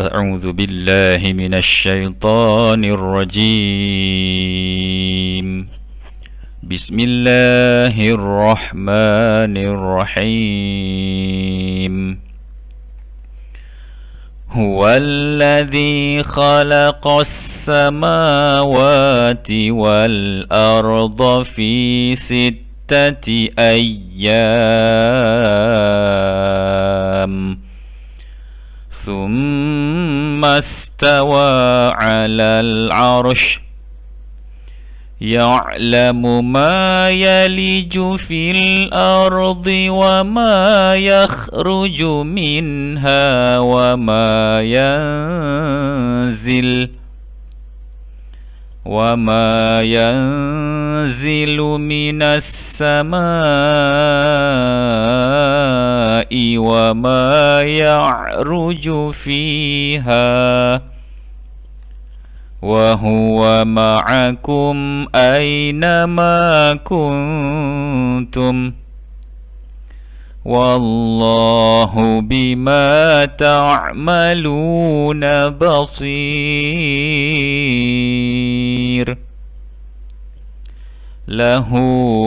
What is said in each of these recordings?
أعوذ بالله من الشيطان الرجيم. بسم الله الرحمن الرحيم. هو الذي خلق السماوات والأرض في 6 أيام ثم استوى على العرش يعلم ما يلج في الأرض وما يخرج منها وما ينزل من السماء وما يعرج فيها وهو معكم أينما كنتم والله بما تعملون بصير. له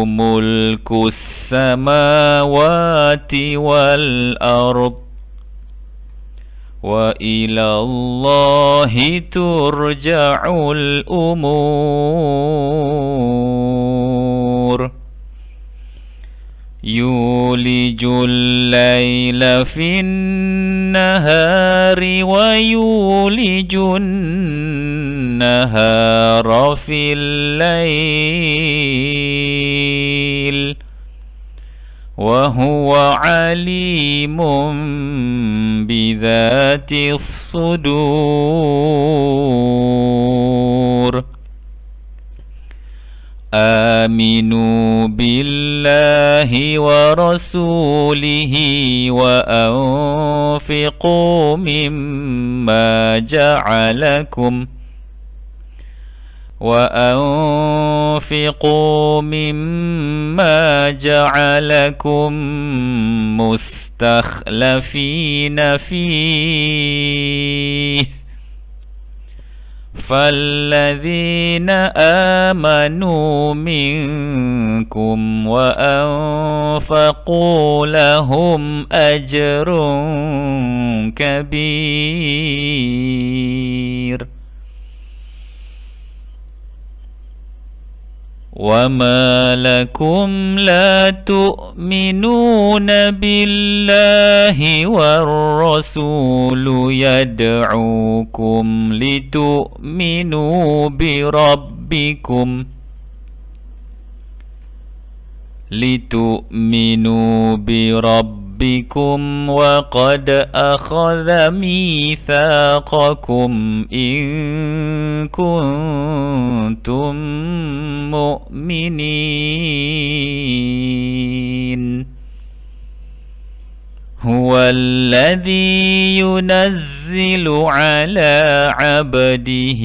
ملك السماوات والأرض وإلى الله ترجع الأمور. يولج الليل في النهار ويولج النهار في الليل وهو عليم بذات الصدور. آمنوا بالله ورسوله وأنفقوا مما جعلكم مستخلفين فيه، فالذين آمنوا منكم وأنفقوا لهم أجر كبير. وما لكم لا تؤمنون بالله والرسول يدعوكم لتؤمنوا بربكم وقد أخذ ميثاقكم إن كنتم مؤمنين. هو الذي ينزل على عبده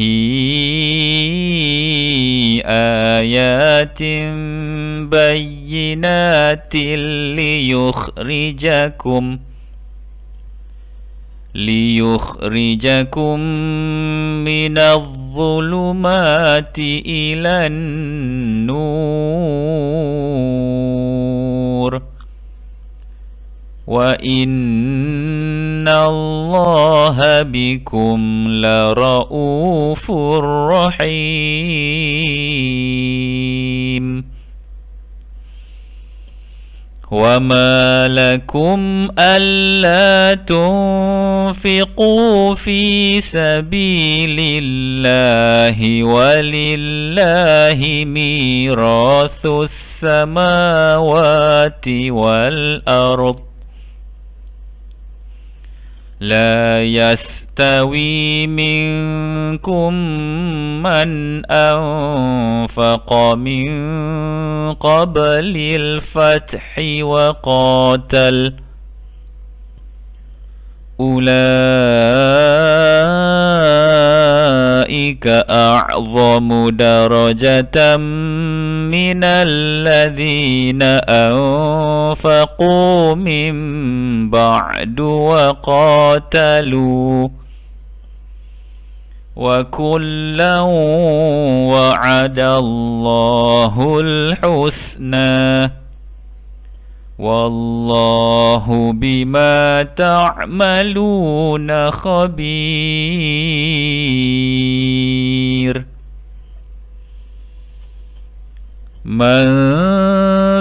آيات بينات ليخرجكم من الظلمات إلى النور، وإن الله بكم لرؤوف رحيم. وما لكم ألا تنفقوا في سبيل الله ولله ميراث السماوات والأرض لا يستوي منكم من أنفق من قبل الفتح وقاتل، أولئك أعظم درجة من الذين أنفقوا من بعد وقاتلوا وكلا وعد الله الحسنى والله بما تعملون خبير. من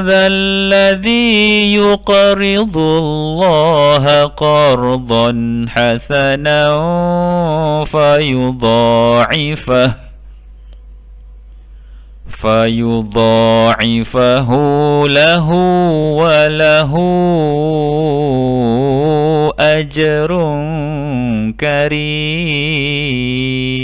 ذا الذي يقرض الله قرضا حسنا فيضاعفه له وله أجر كريم.